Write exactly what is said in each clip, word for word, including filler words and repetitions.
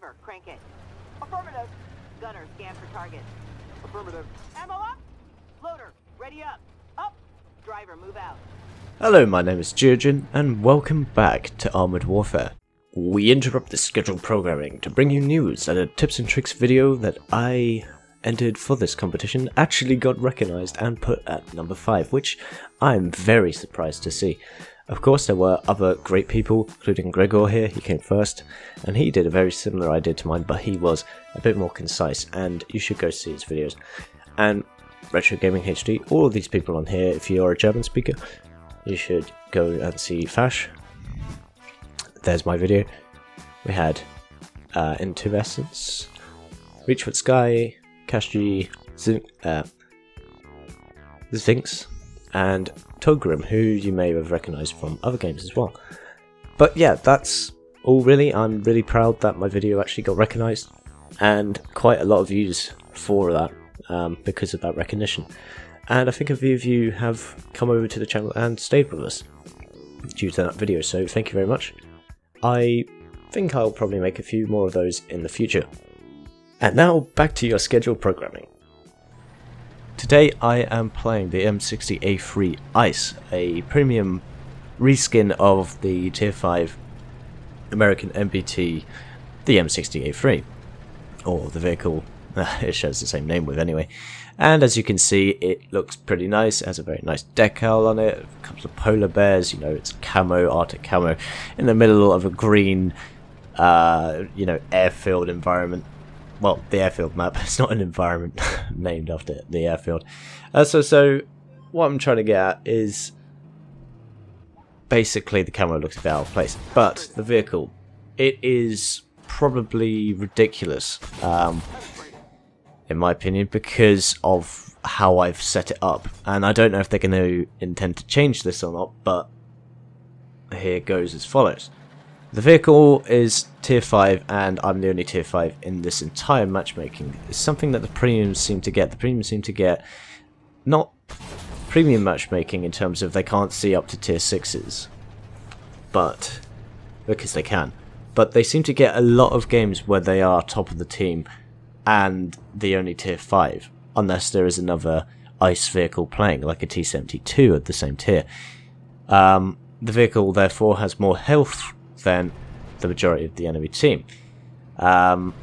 Driver, crank it. Affirmative. Gunner, scan for target. Affirmative. Ammo up. Loader, ready up. Up. Driver, move out. Hello, my name is Geogen, and welcome back to Armored Warfare. We interrupt the scheduled programming to bring you news that a tips and tricks video that I entered for this competition actually got recognised and put at number five, which I'm very surprised to see. Of course, there were other great people, including Gregor here, he came first, and he did a very similar idea to mine, but he was a bit more concise, and you should go see his videos. And Retro Gaming H D, all of these people on here, if you are a German speaker, you should go and see Fash. There's my video. We had uh, Intumescence, Reach for the Sky, Kashi, Zin uh, Zinx, and Togrim, who you may have recognised from other games as well. But yeah, that's all really. I'm really proud that my video actually got recognised, and quite a lot of views for that um, because of that recognition. And I think a few of you have come over to the channel and stayed with us due to that video, so thank you very much. I think I'll probably make a few more of those in the future. And now, back to your scheduled programming. Today I am playing the M sixty A three ICE, a premium reskin of the tier five American M B T, the M sixty A three, or the vehicle, it shares the same name with anyway. And as you can see, it looks pretty nice, it has a very nice decal on it, a couple of polar bears, you know, it's camo, arctic camo, in the middle of a green, uh, you know, airfield environment. Well, the airfield map, it's not an environment named after the airfield. Uh, so, so, what I'm trying to get at is, basically the camera looks a bit out of place, but the vehicle, it is probably ridiculous, um, in my opinion, because of how I've set it up. And I don't know if they're going to intend to change this or not, but here goes as follows. The vehicle is tier five, and I'm the only tier five in this entire matchmaking. It's something that the premiums seem to get. The premiums seem to get not premium matchmaking in terms of they can't see up to tier sixes, but because they can. But they seem to get a lot of games where they are top of the team and the only tier five, unless there is another ICE vehicle playing, like a T seventy-two at the same tier. Um, the vehicle therefore has more health than the majority of the enemy team. Um,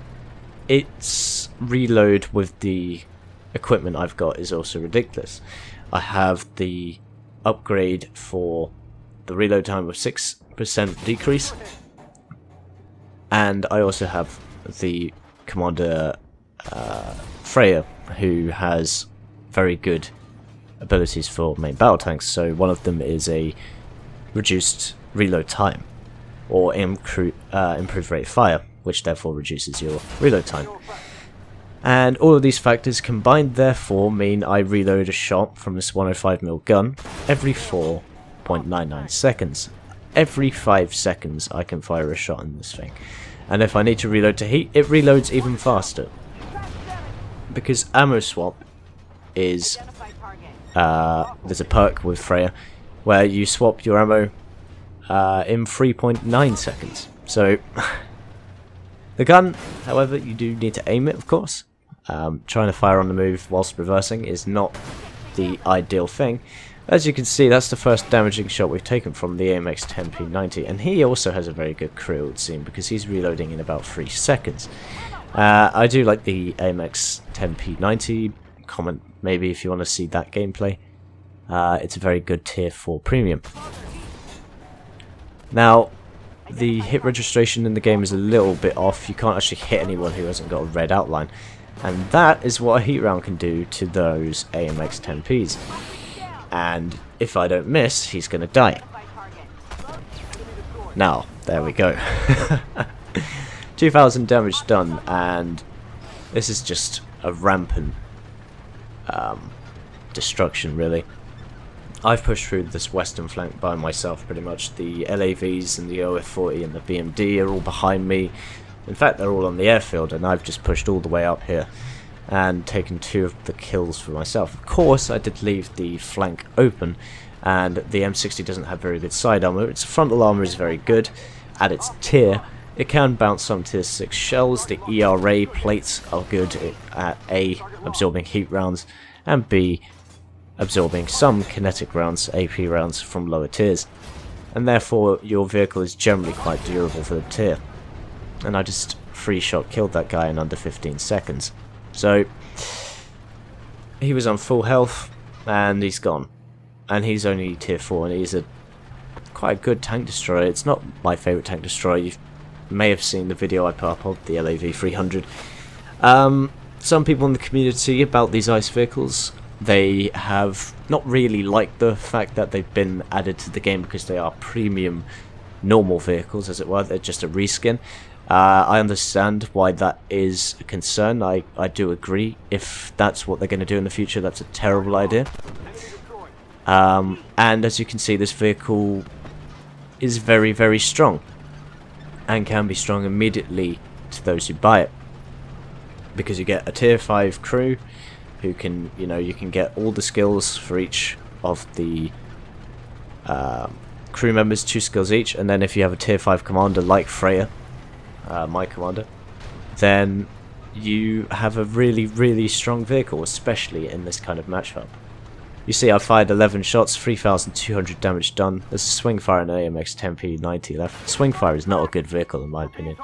its reload with the equipment I've got is also ridiculous. I have the upgrade for the reload time of six percent decrease, and I also have the commander uh, Freya, who has very good abilities for main battle tanks, so one of them is a reduced reload time, or uh, improved rate of fire, which therefore reduces your reload time. And all of these factors combined therefore mean I reload a shot from this one oh five millimeter gun every four point nine nine seconds. Every five seconds I can fire a shot in this thing. And if I need to reload to heat, it reloads even faster, because ammo swap is... Uh, there's a perk with Freya where you swap your ammo Uh, in three point nine seconds. So the gun, however, you do need to aim it, of course. Um, trying to fire on the move whilst reversing is not the ideal thing. As you can see, that's the first damaging shot we've taken from the A M X ten p ninety, and he also has a very good crew, it seems, because he's reloading in about three seconds. Uh, I do like the A M X ten p ninety, comment maybe if you want to see that gameplay. Uh, it's a very good tier four premium. Now, the hit registration in the game is a little bit off. You can't actually hit anyone who hasn't got a red outline. And that is what a heat round can do to those A M X ten Ps. And if I don't miss, he's going to die. Now, there we go. two thousand damage done, and this is just a rampant um, destruction, really. I've pushed through this western flank by myself pretty much. The L A Vs and the O F forty and the B M D are all behind me. In fact, they're all on the airfield, and I've just pushed all the way up here and taken two of the kills for myself. Of course, I did leave the flank open, and the M sixty doesn't have very good side armor. Its frontal armor is very good at its tier, It can bounce some tier six shells. The E R A plates are good at A, absorbing heat rounds, and B, absorbing some kinetic rounds, A P rounds from lower tiers, and therefore your vehicle is generally quite durable for the tier. And I just free shot killed that guy in under fifteen seconds. So he was on full health and he's gone, and he's only tier four, and he's a quite a good tank destroyer. It's not my favourite tank destroyer. You may have seen the video I put up of the L A V three hundred. Um, some people in the community about these ICE vehicles, they have not really liked the fact that they've been added to the game because they are premium normal vehicles, as it were. They're just a reskin. Uh, I understand why that is a concern. I, I do agree. If that's what they're going to do in the future, that's a terrible idea. Um, and as you can see, this vehicle is very, very strong, and can be strong immediately to those who buy it, because you get a tier five crew who can, you know, you can get all the skills for each of the uh, crew members, two skills each, and then if you have a tier five commander like Freya, uh, my commander, then you have a really, really strong vehicle, especially in this kind of matchup. You see I fired eleven shots, three thousand two hundred damage done. There's a swing fire and an A M X ten p ninety left. Swing fire is not a good vehicle in my opinion.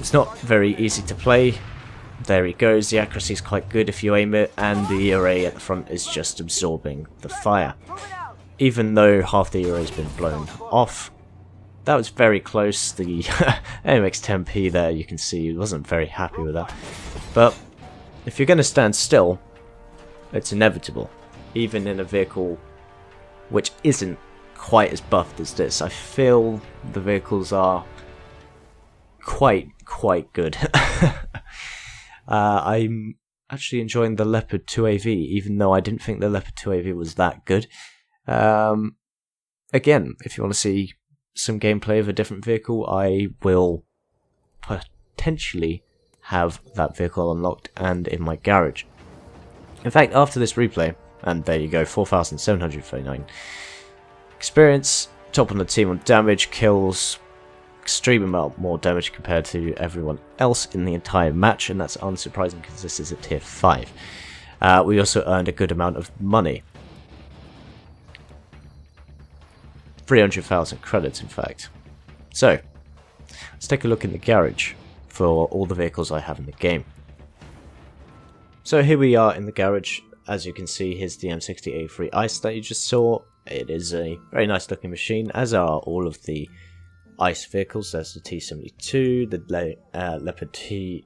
It's not very easy to play. There he goes, the accuracy is quite good if you aim it, and the E R A at the front is just absorbing the fire. Even though half the E R A has been blown off. That was very close, the A M X ten p there, you can see, wasn't very happy with that. But if you're going to stand still, it's inevitable. Even in a vehicle which isn't quite as buffed as this, I feel the vehicles are quite, quite good. Uh, I'm actually enjoying the Leopard two A V, even though I didn't think the Leopard two A V was that good. Um, again, if you want to see some gameplay of a different vehicle, I will potentially have that vehicle unlocked and in my garage. In fact, after this replay, and there you go, four thousand seven hundred thirty-nine experience, top on the team on damage, kills, extreme amount more damage compared to everyone else in the entire match, and that's unsurprising because this is a tier five. Uh, we also earned a good amount of money. three hundred thousand credits, in fact. So, let's take a look in the garage for all the vehicles I have in the game. So here we are in the garage. As you can see, here's the M sixty A three ICE that you just saw. It is a very nice looking machine, as are all of the ICE vehicles. There's the T seventy-two, the Le uh, Leopard T,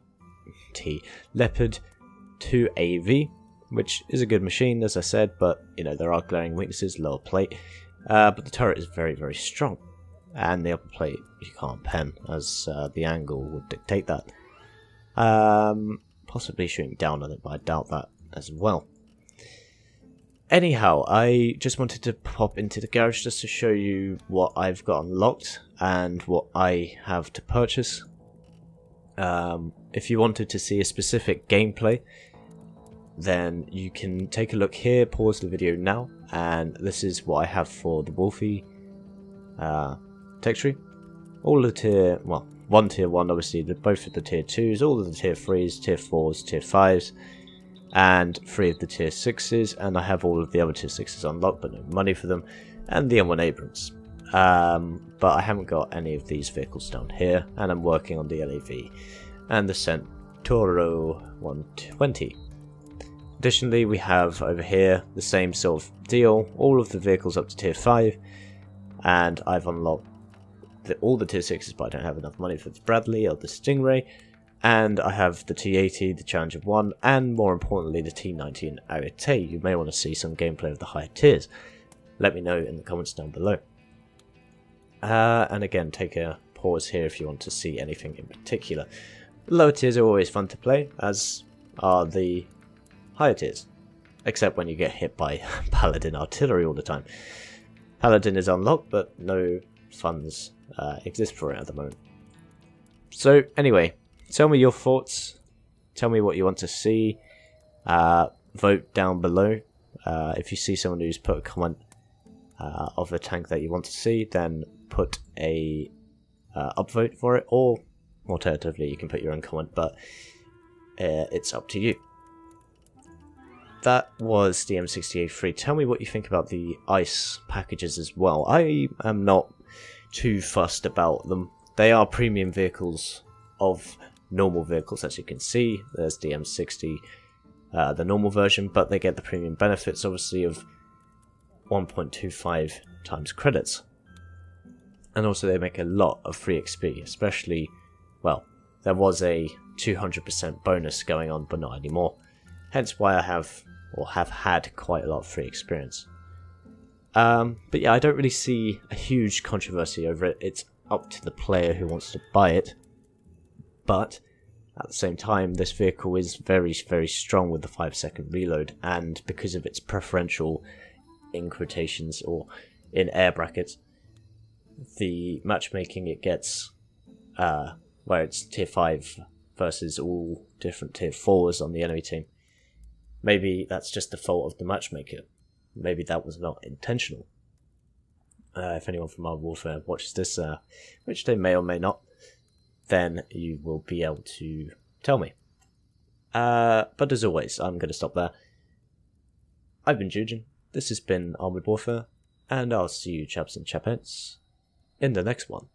T Leopard two A V, which is a good machine, as I said, but you know there are glaring weaknesses, lower plate. Uh, but the turret is very, very strong, and the upper plate you can't pen, as uh, the angle would dictate that. Um, possibly shooting down on it, but I doubt that as well. Anyhow, I just wanted to pop into the garage just to show you what I've got unlocked and what I have to purchase. Um, if you wanted to see a specific gameplay, then you can take a look here, pause the video now, and this is what I have for the Wolfie uh, tech tree. All the tier, well, one tier one obviously, both of the tier twos, all of the tier threes, tier fours, tier fives. And three of the tier sixes, and I have all of the other tier sixes unlocked but no money for them, and the M one Abrams. Um, but I haven't got any of these vehicles down here, and I'm working on the L A V and the Centauro one twenty. Additionally, we have over here the same sort of deal, all of the vehicles up to tier five, and I've unlocked the, all the tier sixes, but I don't have enough money for the Bradley or the Stingray. And I have the T eighty, the Challenger one, and more importantly the T nineteen A T. You may want to see some gameplay of the higher tiers. Let me know in the comments down below. Uh, and again, take a pause here if you want to see anything in particular. The lower tiers are always fun to play, as are the higher tiers. Except when you get hit by Paladin artillery all the time. Paladin is unlocked, but no funds uh, exist for it at the moment. So anyway, tell me your thoughts, tell me what you want to see, uh, vote down below. Uh, if you see someone who's put a comment uh, of a tank that you want to see, then put a uh, upvote for it, or alternatively you can put your own comment, but uh, it's up to you. That was the M sixty A three. Tell me what you think about the ICE packages as well. I am not too fussed about them. They are premium vehicles of normal vehicles, as you can see. There's the M sixty, uh, the normal version, but they get the premium benefits, obviously, of one point two five times credits. And also they make a lot of free X P, especially, well, there was a two hundred percent bonus going on, but not anymore. Hence why I have, or have had, quite a lot of free experience. Um, but yeah, I don't really see a huge controversy over it. It's up to the player who wants to buy it. But at the same time, this vehicle is very, very strong with the five second reload, and because of its preferential, in quotations, or in air brackets, the matchmaking it gets, uh, where it's tier five versus all different tier fours on the enemy team. Maybe that's just the fault of the matchmaker. Maybe that was not intentional. Uh, if anyone from Armored Warfare watches this, uh, which they may or may not, then you will be able to tell me. Uh, but as always, I'm going to stop there. I've been Geogen, this has been Armored Warfare, and I'll see you chaps and chapettes in the next one.